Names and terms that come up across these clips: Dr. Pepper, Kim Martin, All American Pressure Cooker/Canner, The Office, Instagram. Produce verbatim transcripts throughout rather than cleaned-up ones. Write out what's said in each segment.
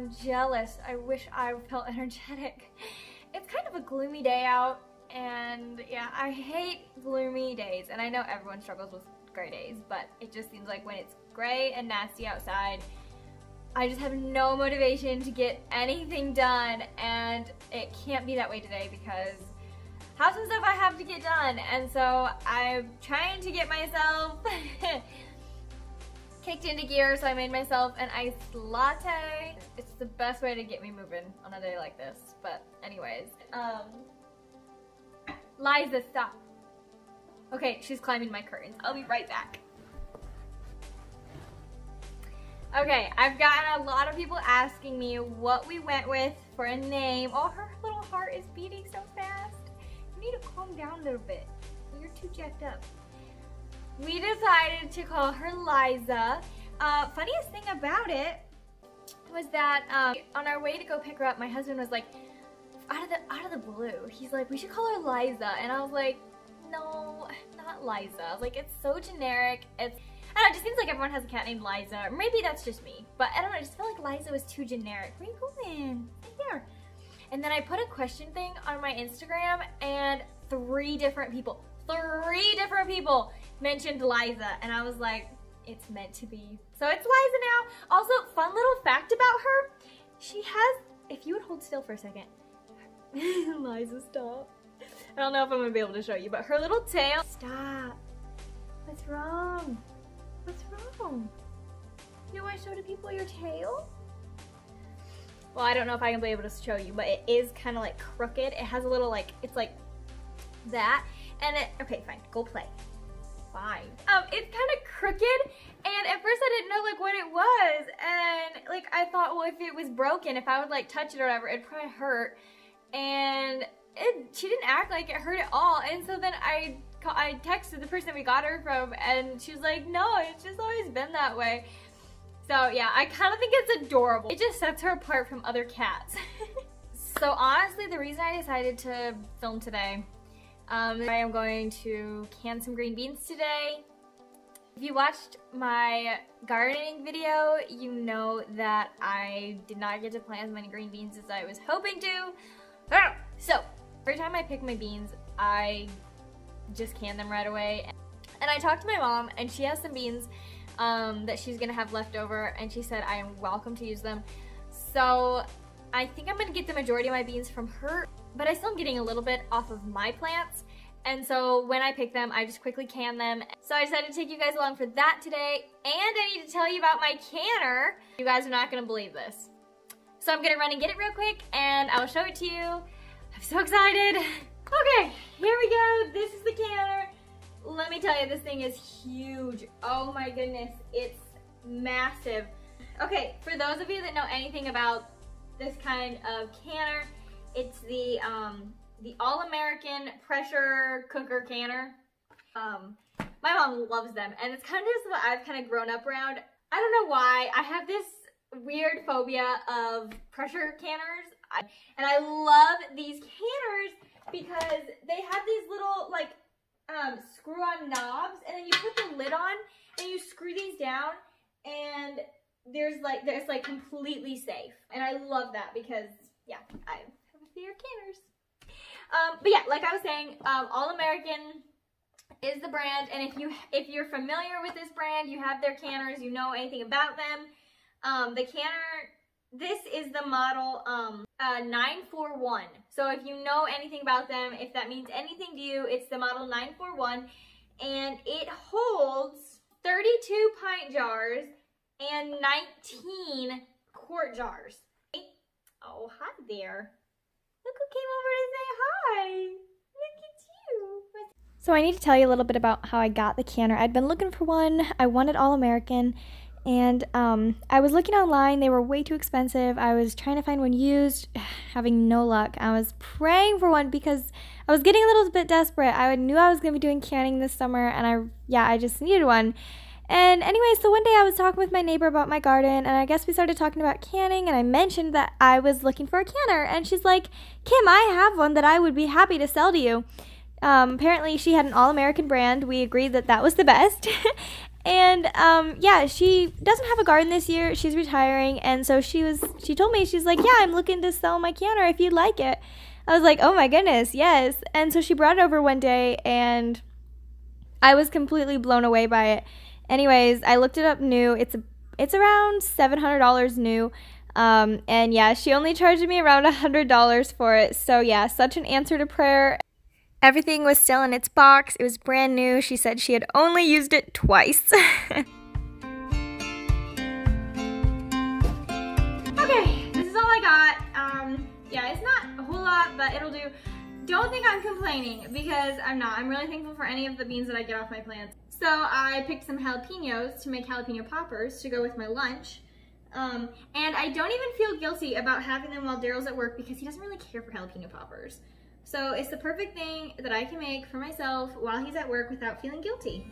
I'm jealous. I wish I felt energetic. It's kind of a gloomy day out, and yeah, I hate gloomy days, and I know everyone struggles with gray days, but it just seems like when it's gray and nasty outside, I just have no motivation to get anything done, and it can't be that way today because I have some stuff I have to get done, and so I'm trying to get myself kicked into gear, so I made myself an iced latte. It's the best way to get me moving on a day like this, but anyways. Um, Liza, stop. Okay, she's climbing my curtains. I'll be right back. Okay, I've gotten a lot of people asking me what we went with for a name. Oh, her little heart is beating so fast. You need to calm down a little bit. You're too jacked up. We decided to call her Liza. Uh, funniest thing about it was that um, on our way to go pick her up, my husband was like, out of the out of the blue, he's like, we should call her Liza, and I was like, no, not Liza. I was like, it's so generic. It's I don't know, it just seems like everyone has a cat named Liza. Or maybe that's just me. But I don't know, I just felt like Liza was too generic. Where are you going? Right here. And then I put a question thing on my Instagram, and three different people, three different people mentioned Liza. And I was like, it's meant to be. So it's Liza now. Also, fun little fact about her. She has, if you would hold still for a second. Liza, stop. I don't know if I'm gonna be able to show you, but her little tail. Stop. What's wrong? What's wrong? You want to show to people your tail? Well, I don't know if I can be able to show you, but it is kind of like crooked. It has a little like, it's like that. And it, okay, fine, go play. Fine. Um, it's kind of crooked, and at first I didn't know like what it was. And like I thought, well, if it was broken, if I would like touch it or whatever, it'd probably hurt. And it, she didn't act like it hurt at all. And so then I I texted the person we got her from, and she was like, no, it's just always been that way. So yeah, I kind of think it's adorable. It just sets her apart from other cats. So honestly, the reason I decided to film today, um, I am going to can some green beans today. If you watched my gardening video, you know that I did not get to plant as many green beans as I was hoping to. So every time I pick my beans, I just can them right away. And I talked to my mom, and she has some beans um, that she's gonna have left over, and she said I am welcome to use them. So I think I'm gonna get the majority of my beans from her, but I still am getting a little bit off of my plants. And so when I pick them, I just quickly can them. So I decided to take you guys along for that today. And I need to tell you about my canner. You guys are not gonna believe this. So I'm gonna run and get it real quick, and I will show it to you. I'm so excited. Okay, here we go. This is the canner. Let me tell you, this thing is huge. Oh my goodness, it's massive. Okay, for those of you that know anything about this kind of canner, it's the um, the All American Pressure Cooker/Canner. Um, my mom loves them, and it's kind of just what I've kind of grown up around. I don't know why I have this weird phobia of pressure canners, I, and I love these canners because they have these little like um, screw-on knobs, and then you put the lid on and you screw these down, and there's like there's like completely safe. And I love that because yeah, I have a fear of canners. Um, but yeah, like I was saying, um, All American is the brand, and if you if you're familiar with this brand, you have their canners, you know anything about them. Um, the canner. This is the model um, uh, nine four one. So if you know anything about them, if that means anything to you, it's the model nine four one. And it holds thirty-two pint jars and nineteen quart jars. Oh, hi there. Look who came over to say hi. Look at you. So I need to tell you a little bit about how I got the canner. I'd been looking for one. I wanted All American. And um, I was looking online, they were way too expensive. I was trying to find one used, having no luck. I was praying for one because I was getting a little bit desperate. I knew I was gonna be doing canning this summer, and I, yeah, I just needed one. And anyway, so one day I was talking with my neighbor about my garden, and I guess we started talking about canning, and I mentioned that I was looking for a canner, and she's like, Kim, I have one that I would be happy to sell to you. Um, apparently she had an All-American brand. We agreed that that was the best. And um, yeah, she doesn't have a garden this year. She's retiring. And so she was, she told me, she's like, yeah, I'm looking to sell my canner if you'd like it. I was like, oh my goodness, yes. And so she brought it over one day and I was completely blown away by it. Anyways, I looked it up new. It's a, it's around seven hundred dollars new. Um, and yeah, she only charged me around one hundred dollars for it. So yeah, such an answer to prayer. Everything was still in its box. It was brand new. She said she had only used it twice. Okay, this is all I got. Um, yeah, it's not a whole lot, but it'll do. Don't think I'm complaining because I'm not. I'm really thankful for any of the beans that I get off my plants. So I picked some jalapenos to make jalapeno poppers to go with my lunch. Um, and I don't even feel guilty about having them while Daryl's at work because he doesn't really care for jalapeno poppers. So it's the perfect thing that I can make for myself while he's at work without feeling guilty.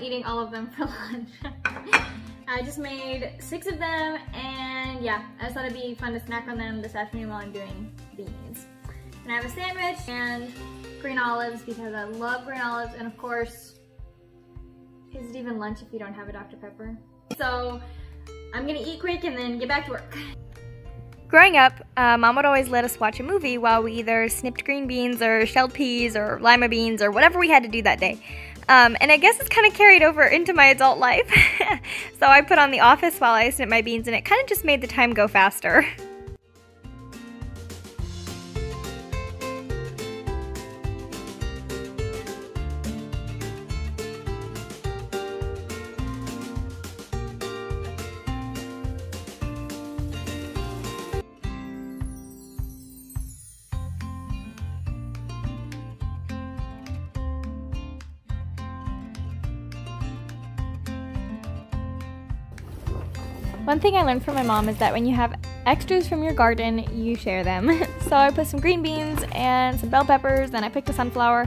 Eating all of them for lunch. I just made six of them and yeah, I just thought it'd be fun to snack on them this afternoon while I'm doing beans. And I have a sandwich and green olives because I love green olives, and of course, is it even lunch if you don't have a Doctor Pepper? So I'm gonna eat quick and then get back to work. Growing up, uh, Mom would always let us watch a movie while we either snipped green beans or shelled peas or lima beans or whatever we had to do that day. Um, and I guess it's kind of carried over into my adult life. So I put on The Office while I snip my beans, and it kind of just made the time go faster. One thing I learned from my mom is that when you have extras from your garden, you share them. So I put some green beans and some bell peppers, then I picked a sunflower,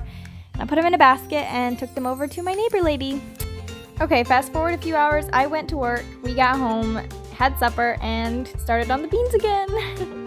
and I put them in a basket and took them over to my neighbor lady. Okay, fast forward a few hours, I went to work, we got home, had supper, and started on the beans again.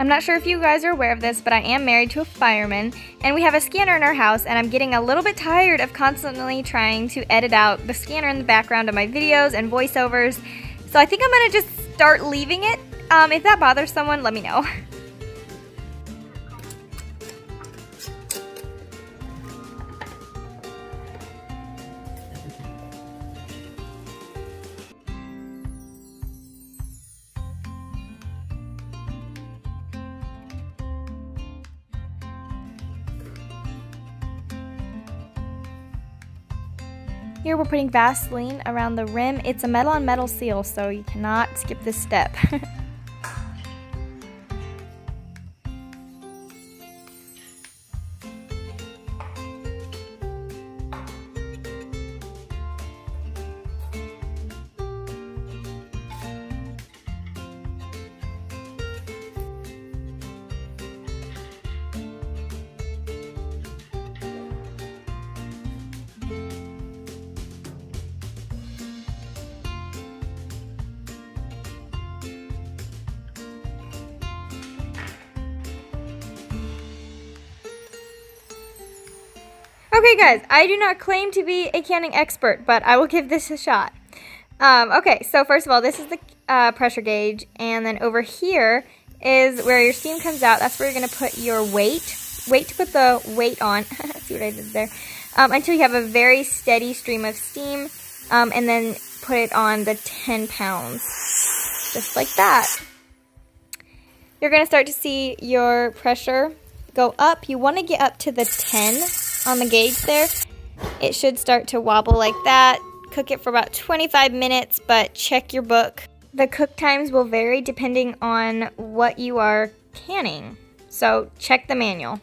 I'm not sure if you guys are aware of this, but I am married to a fireman, and we have a scanner in our house, and I'm getting a little bit tired of constantly trying to edit out the scanner in the background of my videos and voiceovers, so I think I'm gonna just start leaving it. Um, if that bothers someone, let me know. Here we're putting Vaseline around the rim. It's a metal on metal seal, so you cannot skip this step. Okay guys, I do not claim to be a canning expert, but I will give this a shot. Um, okay, so first of all, this is the uh, pressure gauge, and then over here is where your steam comes out. That's where you're going to put your weight. Wait to put the weight on. See what I did there? Um, until you have a very steady stream of steam, um, and then put it on the ten pounds. Just like that. You're going to start to see your pressure go up. You want to get up to the ten. On the gauge there, it should start to wobble like that. Cook it for about twenty-five minutes, but check your book. The cook times will vary depending on what you are canning, so check the manual.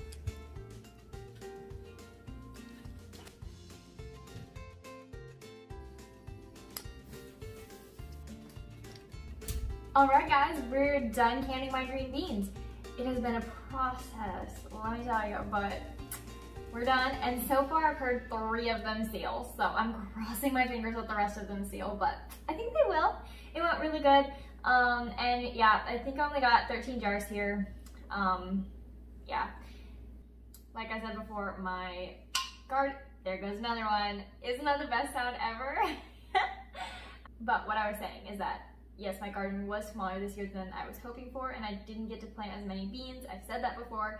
Alright guys, we're done canning my green beans. It has been a process, let me tell you, but we're done, and so far I've heard three of them seal, so I'm crossing my fingers that the rest of them seal, but I think they will. It went really good, um, and yeah, I think I only got thirteen jars here. Um, yeah, like I said before, my garden, there goes another one, isn't that the best sound ever? But what I was saying is that, yes, my garden was smaller this year than I was hoping for, and I didn't get to plant as many beans. I've said that before.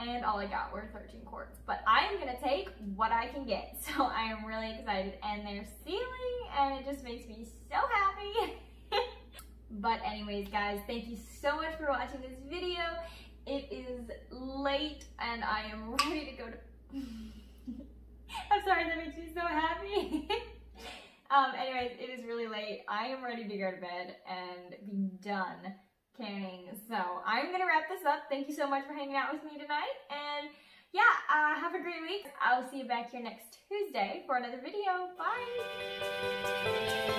And all I got were thirteen quarts, but I am gonna take what I can get. So I am really excited, and they're sealing, and it just makes me so happy. But anyways guys, thank you so much for watching this video. It is late and I am ready to go to I'm sorry, that makes me so happy. um anyways, it is really late. I am ready to go to bed and be done canning. So I'm going to wrap this up. Thank you so much for hanging out with me tonight. And yeah, uh, have a great week. I'll see you back here next Tuesday for another video. Bye!